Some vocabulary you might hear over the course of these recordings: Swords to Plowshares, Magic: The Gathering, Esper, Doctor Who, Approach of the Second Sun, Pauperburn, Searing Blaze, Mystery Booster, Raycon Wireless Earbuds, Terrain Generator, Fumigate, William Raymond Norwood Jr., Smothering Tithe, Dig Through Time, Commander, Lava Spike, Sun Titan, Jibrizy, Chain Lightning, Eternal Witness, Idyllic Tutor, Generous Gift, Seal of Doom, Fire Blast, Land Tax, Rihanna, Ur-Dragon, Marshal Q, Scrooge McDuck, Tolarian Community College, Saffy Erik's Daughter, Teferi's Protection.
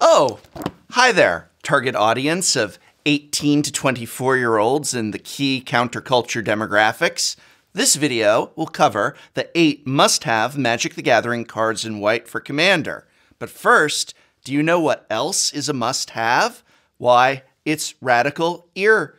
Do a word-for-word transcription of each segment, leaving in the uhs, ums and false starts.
Oh, hi there, target audience of eighteen to twenty-four year olds in the key counterculture demographics. This video will cover the eight must-have Magic the Gathering cards in white for Commander. But first, do you know what else is a must-have? Why, it's radical ear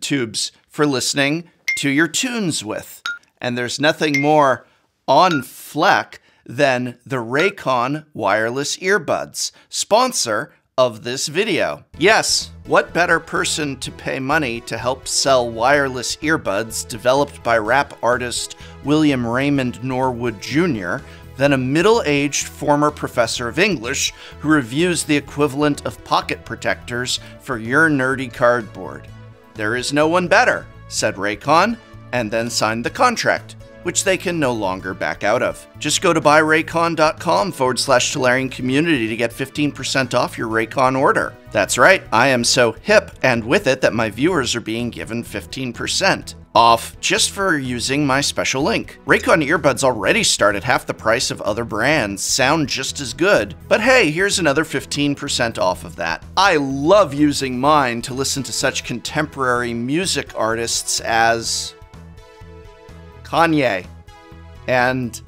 tubes for listening to your tunes with. And there's nothing more on fleck than the Raycon Wireless Earbuds, sponsor of this video. Yes, what better person to pay money to help sell wireless earbuds developed by rap artist William Raymond Norwood Junior than a middle-aged former professor of English who reviews the equivalent of pocket protectors for your nerdy cardboard. There is no one better, said Raycon, and then signed the contract, which they can no longer back out of. Just go to buy raycon dot com forward slash Tolarian community to get fifteen percent off your Raycon order. That's right, I am so hip and with it that my viewers are being given fifteen percent off just for using my special link. Raycon earbuds already start at half the price of other brands, sound just as good, but hey, here's another fifteen percent off of that. I love using mine to listen to such contemporary music artists as Kanye, and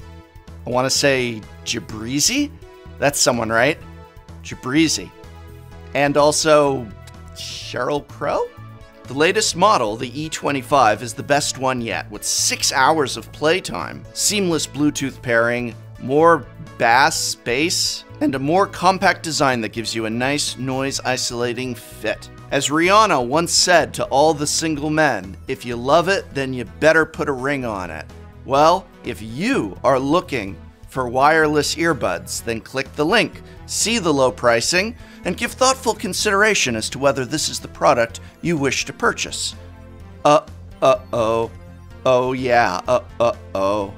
I want to say Jibrizy? That's someone, right? Jibrizy. And also Cheryl Crow? The latest model, the E twenty-five, is the best one yet, with six hours of playtime, seamless Bluetooth pairing, more bass space, and a more compact design that gives you a nice noise-isolating fit. As Rihanna once said to all the single men, if you love it, then you better put a ring on it. Well, if you are looking for wireless earbuds, then click the link, see the low pricing, and give thoughtful consideration as to whether this is the product you wish to purchase. Uh, uh, oh, oh yeah, uh, uh, oh.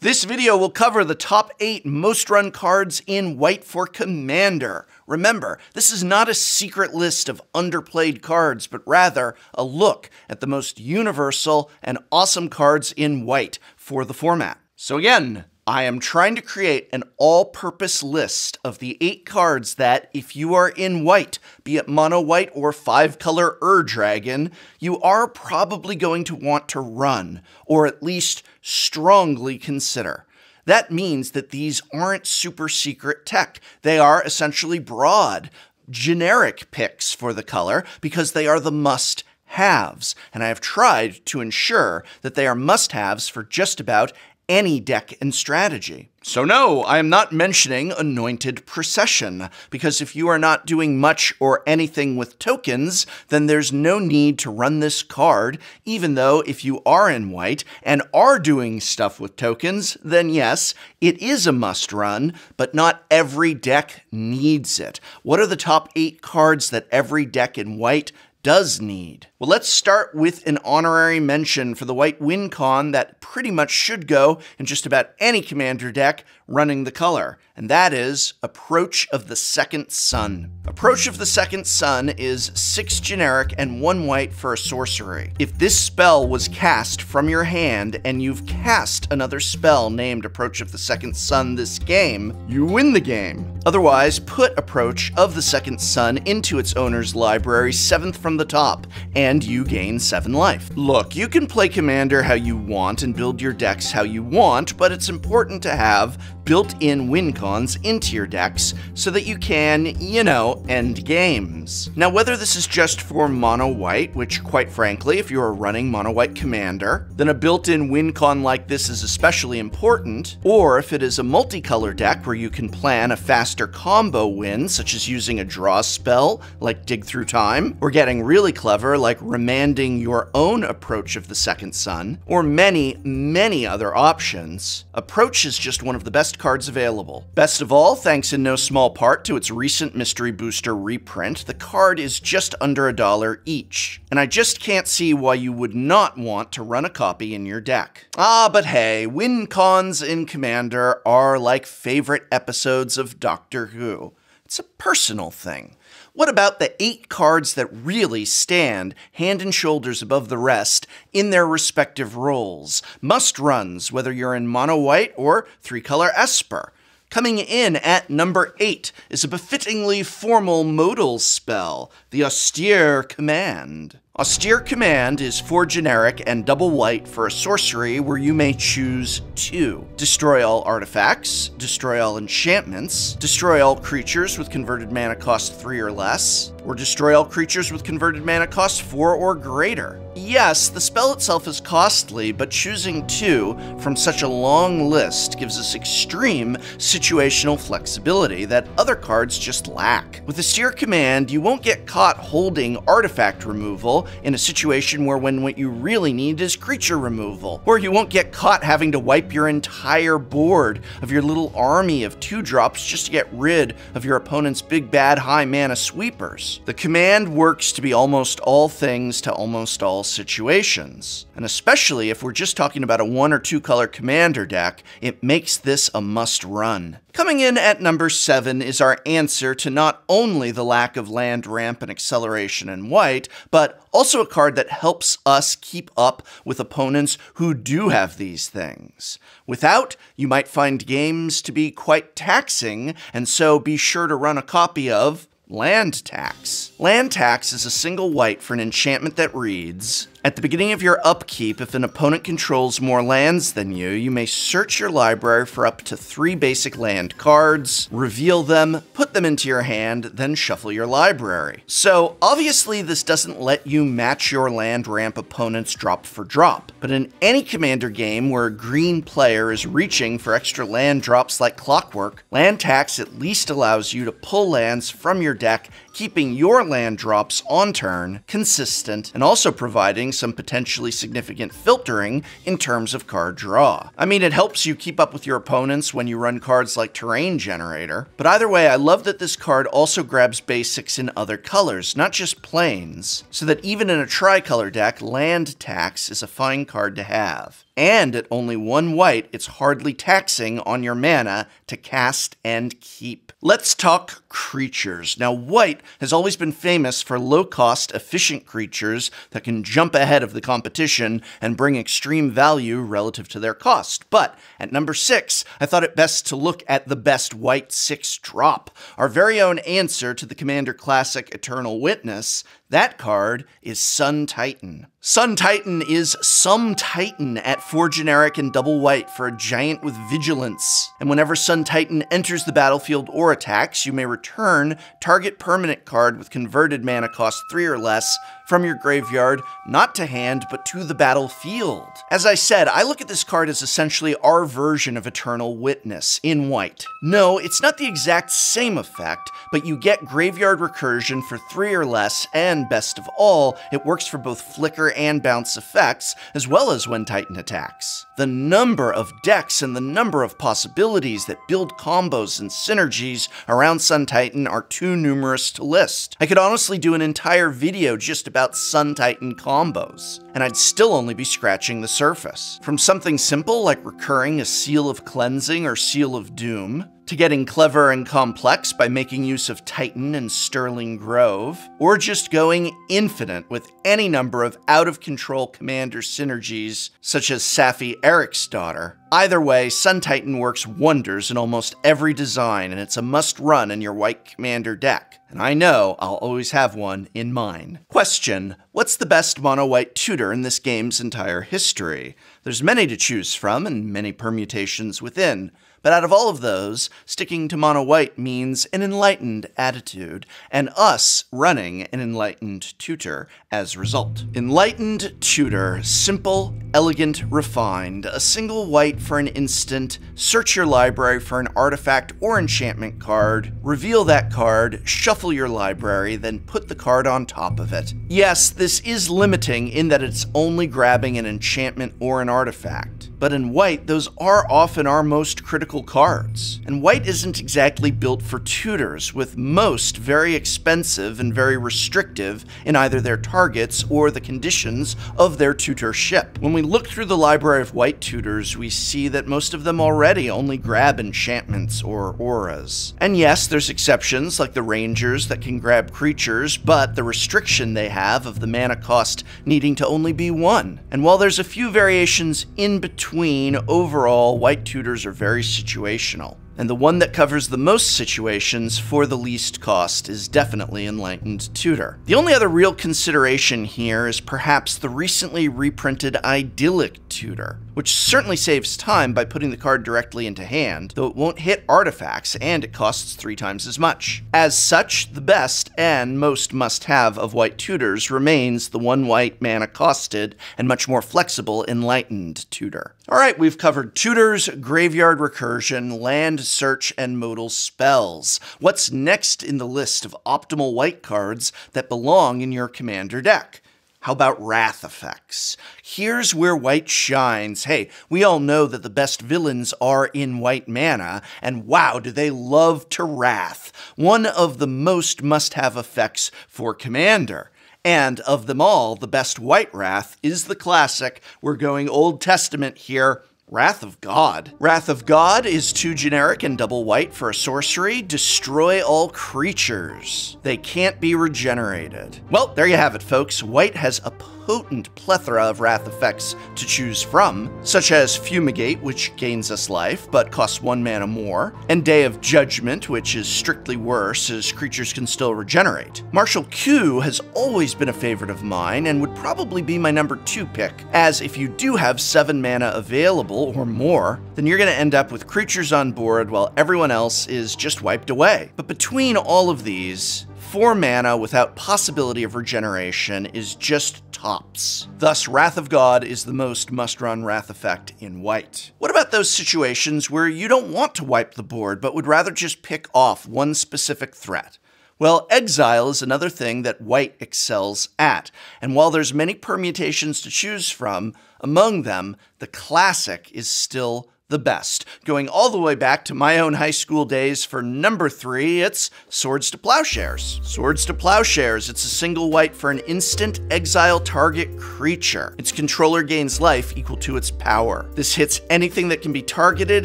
This video will cover the top eight most run cards in white for Commander. Remember, this is not a secret list of underplayed cards, but rather a look at the most universal and awesome cards in white for the format. So again, I am trying to create an all-purpose list of the eight cards that, if you are in white, be it mono white or five-color Ur-Dragon, you are probably going to want to run, or at least strongly consider. That means that these aren't super secret tech. They are essentially broad, generic picks for the color because they are the must-haves, and I have tried to ensure that they are must-haves for just about any deck and strategy. So no, I am not mentioning Anointed Procession, because if you are not doing much or anything with tokens, then there's no need to run this card, even though if you are in white and are doing stuff with tokens, then yes, it is a must run, but not every deck needs it. What are the top eight cards that every deck in white does need? Well, let's start with an honorary mention for the white win con that pretty much should go in just about any Commander deck running the color, and that is Approach of the Second Sun. Approach of the Second Sun is six generic and one white for a sorcery. If this spell was cast from your hand and you've cast another spell named Approach of the Second Sun this game, you win the game. Otherwise, put Approach of the Second Sun into its owner's library seventh from the top, and you gain seven life. Look, you can play Commander how you want and build your decks how you want, but it's important to have built-in win cons into your decks so that you can, you know, end games. Now, whether this is just for mono white, which quite frankly, if you are running mono white Commander, then a built-in win con like this is especially important, or if it is a multicolor deck where you can plan a faster combo win, such as using a draw spell like Dig Through Time, or getting really clever like remanding your own Approach of the Second Sun, or many, many other options, Approach is just one of the best cards available. Best of all, thanks in no small part to its recent Mystery Booster reprint, the card is just under a dollar each, and I just can't see why you would not want to run a copy in your deck. Ah, but hey, win cons in Commander are like favorite episodes of Doctor Who. It's a personal thing. What about the eight cards that really stand hand and shoulders above the rest in their respective roles? Must runs, whether you're in mono white or three color Esper. Coming in at number eight is a befittingly formal modal spell, the Austere Command. Austere Command is four generic and double white for a sorcery where you may choose two. Destroy all artifacts, destroy all enchantments, destroy all creatures with converted mana cost three or less, or destroy all creatures with converted mana cost four or greater. Yes, the spell itself is costly, but choosing two from such a long list gives us extreme situational flexibility that other cards just lack. With Austere Command, you won't get caught holding artifact removal in a situation where when what you really need is creature removal, or you won't get caught having to wipe your entire board of your little army of two drops just to get rid of your opponent's big bad high mana sweepers. The command works to be almost all things to almost all situations, and especially if we're just talking about a one or two color commander deck, it makes this a must run. Coming in at number seven is our answer to not only the lack of land ramp and acceleration in white, but also a card that helps us keep up with opponents who do have these things. Without, you might find games to be quite taxing, and so be sure to run a copy of Land Tax. Land Tax is a single white for an enchantment that reads, at the beginning of your upkeep, if an opponent controls more lands than you, you may search your library for up to three basic land cards, reveal them, put them into your hand, then shuffle your library. So obviously this doesn't let you match your land ramp opponents drop for drop, but in any commander game where a green player is reaching for extra land drops like clockwork, Land Tax at least allows you to pull lands from your deck, keeping your land drops on turn consistent, and also providing some potentially significant filtering in terms of card draw. I mean, it helps you keep up with your opponents when you run cards like Terrain Generator, but either way, I love that this card also grabs basics in other colors, not just plains, so that even in a tricolor deck, Land Tax is a fine card to have. And at only one white, it's hardly taxing on your mana to cast and keep. Let's talk creatures. Now, white has always been famous for low-cost, efficient creatures that can jump ahead of the competition and bring extreme value relative to their cost. But at number six, I thought it best to look at the best white six drop, our very own answer to the Commander Classic Eternal Witness. That card is Sun Titan. Sun Titan is Sum Titan at four generic and double white for a giant with vigilance. And whenever Sun Titan enters the battlefield or attacks, you may return target permanent card with converted mana cost three or less from your graveyard, not to hand, but to the battlefield. As I said, I look at this card as essentially our version of Eternal Witness in white. No, it's not the exact same effect, but you get graveyard recursion for three or less, and best of all, it works for both flicker and bounce effects, as well as when Titan attacks. The number of decks and the number of possibilities that build combos and synergies around Sun Titan are too numerous to list. I could honestly do an entire video just about Sun Titan combos, and I'd still only be scratching the surface. From something simple like recurring a Seal of Cleansing or Seal of Doom, to getting clever and complex by making use of Titan and Sterling Grove, or just going infinite with any number of out-of-control commander synergies such as Saffy Erik's Daughter. Either way, Sun Titan works wonders in almost every design, and it's a must-run in your white commander deck. And I know I'll always have one in mine. Question: what's the best mono-white tutor in this game's entire history? There's many to choose from, and many permutations within. But out of all of those, sticking to mono-white means an enlightened attitude, and us running an enlightened tutor as a result. Enlightened Tutor, simple, elegant, refined, a single white for an instant, search your library for an artifact or enchantment card, reveal that card, shuffle your library, then put the card on top of it. Yes, this is limiting in that it's only grabbing an enchantment or an artifact. but in white, those are often our most critical cards. And white isn't exactly built for tutors, with most very expensive and very restrictive in either their targets or the conditions of their tutorship. When we look through the library of white tutors, we see that most of them already only grab enchantments or auras. And yes, there's exceptions like the rangers that can grab creatures, but the restriction they have of the mana cost needing to only be one. And while there's a few variations in between, overall, white tutors are very situational. And the one that covers the most situations for the least cost is definitely Enlightened Tutor. The only other real consideration here is perhaps the recently reprinted Idyllic Tutor, which certainly saves time by putting the card directly into hand, though it won't hit artifacts and it costs three times as much. As such, the best and most must-have of white tutors remains the one white mana costed and much more flexible Enlightened Tutor. Alright, we've covered tutors, graveyard recursion, land search, and modal spells. What's next in the list of optimal white cards that belong in your commander deck? How about wrath effects? Here's where white shines. Hey, we all know that the best villains are in white mana, and wow, do they love to wrath. One of the most must-have effects for commander. And of them all, the best white wrath is the classic. We're going Old Testament here. Wrath of God. Wrath of God is two generic and double white for a sorcery. Destroy all creatures. They can't be regenerated. Well, there you have it, folks. White has a potent plethora of wrath effects to choose from, such as Fumigate, which gains us life, but costs one mana more, and Day of Judgment, which is strictly worse, as creatures can still regenerate. Marshal Q has always been a favorite of mine, and would probably be my number two pick, as if you do have seven mana available, or more, then you're going to end up with creatures on board while everyone else is just wiped away. But between all of these, four mana without possibility of regeneration is just tops. Thus, Wrath of God is the most must-run wrath effect in white. What about those situations where you don't want to wipe the board, but would rather just pick off one specific threat? Well, exile is another thing that white excels at, and while there's many permutations to choose from, among them, the classic is still the best. Going all the way back to my own high school days for number three, it's Swords to Plowshares. Swords to Plowshares, it's a single white for an instant exile target creature. Its controller gains life equal to its power. This hits anything that can be targeted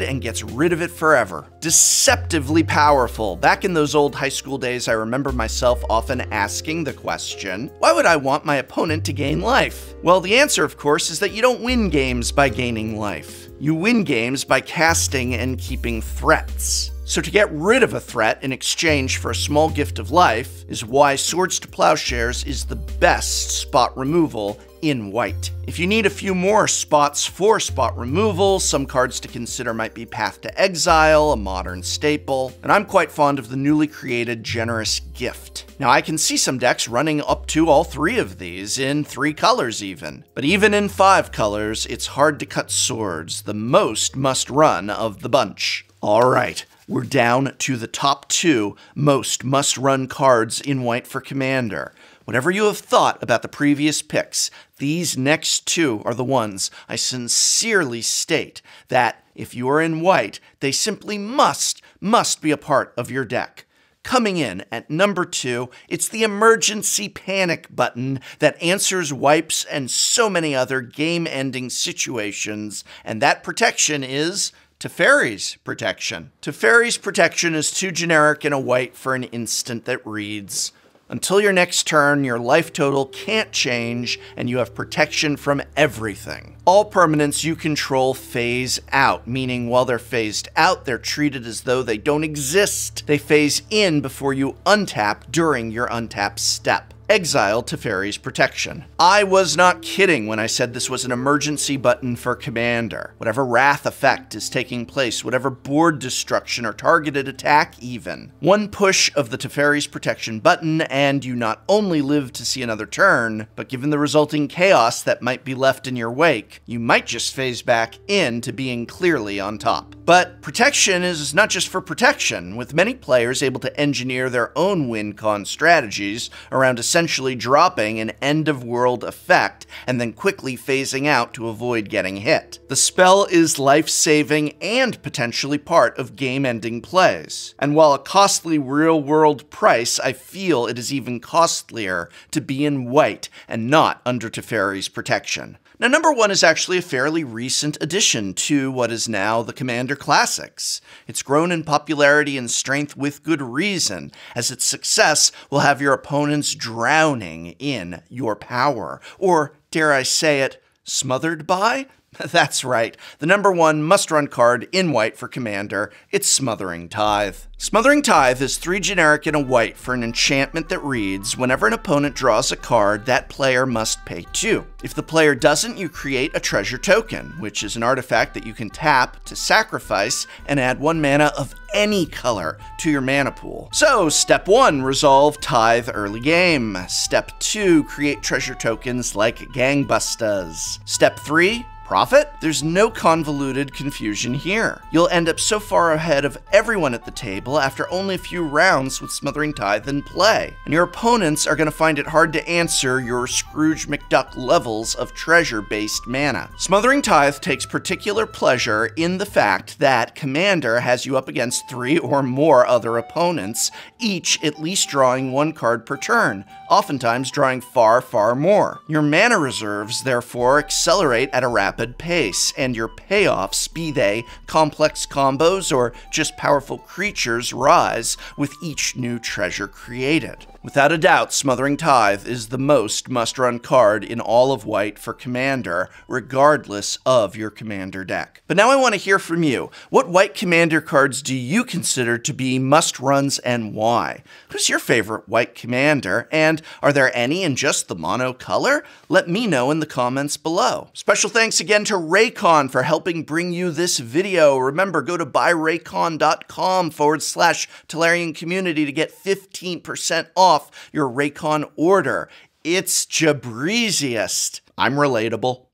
and gets rid of it forever. Deceptively powerful. Back in those old high school days, I remember myself often asking the question, why would I want my opponent to gain life? Well, the answer, of course, is that you don't win games by gaining life. You win games by casting and keeping threats. So to get rid of a threat in exchange for a small gift of life is why Swords to Plowshares is the best spot removal in white. If you need a few more spots for spot removal, some cards to consider might be Path to Exile, a modern staple, and I'm quite fond of the newly created Generous Gift. Now I can see some decks running up to all three of these, in three colors even. But even in five colors, it's hard to cut Swords, the most must-run of the bunch. Alright, we're down to the top two most must-run cards in white for commander. Whatever you have thought about the previous picks, these next two are the ones I sincerely state that, if you are in white, they simply must, must be a part of your deck. Coming in at number two, it's the emergency panic button that answers wipes and so many other game-ending situations, and that protection is Teferi's Protection. Teferi's Protection is too generic in a white for an instant that reads, until your next turn, your life total can't change, and you have protection from everything. All permanents you control phase out, meaning while they're phased out, they're treated as though they don't exist. They phase in before you untap during your untap step. Exile Teferi's Protection. I was not kidding when I said this was an emergency button for commander. Whatever wrath effect is taking place, whatever board destruction or targeted attack even. One push of the Teferi's Protection button and you not only live to see another turn, but given the resulting chaos that might be left in your wake, you might just phase back into being clearly on top. But protection is not just for protection, with many players able to engineer their own win-con strategies around a essentially dropping an end-of-world effect and then quickly phasing out to avoid getting hit. The spell is life-saving and potentially part of game-ending plays, and while a costly real-world price, I feel it is even costlier to be in white and not under Teferi's Protection. Now, number one is actually a fairly recent addition to what is now the Commander Classics. It's grown in popularity and strength with good reason, as its success will have your opponents drowning in your power, or, dare I say it, smothered by? That's right, the number one must-run card in white for Commander, it's Smothering Tithe. Smothering Tithe is three generic and a white for an enchantment that reads, whenever an opponent draws a card, that player must pay two. If the player doesn't, you create a treasure token, which is an artifact that you can tap to sacrifice and add one mana of any color to your mana pool. So, step one, resolve Tithe early game. Step two, create treasure tokens like gangbusters. Step three, profit? There's no convoluted confusion here. You'll end up so far ahead of everyone at the table after only a few rounds with Smothering Tithe in play, and your opponents are going to find it hard to answer your Scrooge McDuck levels of treasure-based mana. Smothering Tithe takes particular pleasure in the fact that Commander has you up against three or more other opponents, each at least drawing one card per turn, oftentimes drawing far, far more. Your mana reserves, therefore, accelerate at a rapid pace, and your payoffs, be they complex combos or just powerful creatures, rise with each new treasure created. Without a doubt, Smothering Tithe is the most must-run card in all of white for Commander, regardless of your Commander deck. But now I want to hear from you. What white Commander cards do you consider to be must-runs and why? Who's your favorite white Commander, and are there any in just the mono color? Let me know in the comments below. Special thanks again to Raycon for helping bring you this video. Remember, go to buyraycon.com forward slash Tolarian Community to get fifteen percent off your Raycon order. It's Jibriziest. I'm relatable.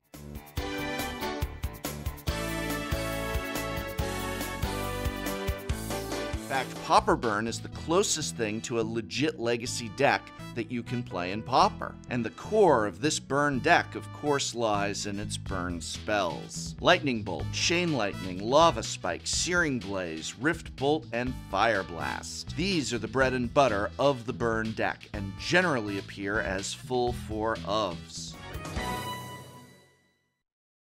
In fact, Pauperburn is the closest thing to a legit legacy deck that you can play in Pauper, and the core of this burn deck, of course, lies in its burn spells. Lightning Bolt, Chain Lightning, Lava Spike, Searing Blaze, Rift Bolt, and Fire Blast. These are the bread and butter of the burn deck, and generally appear as full four ofs.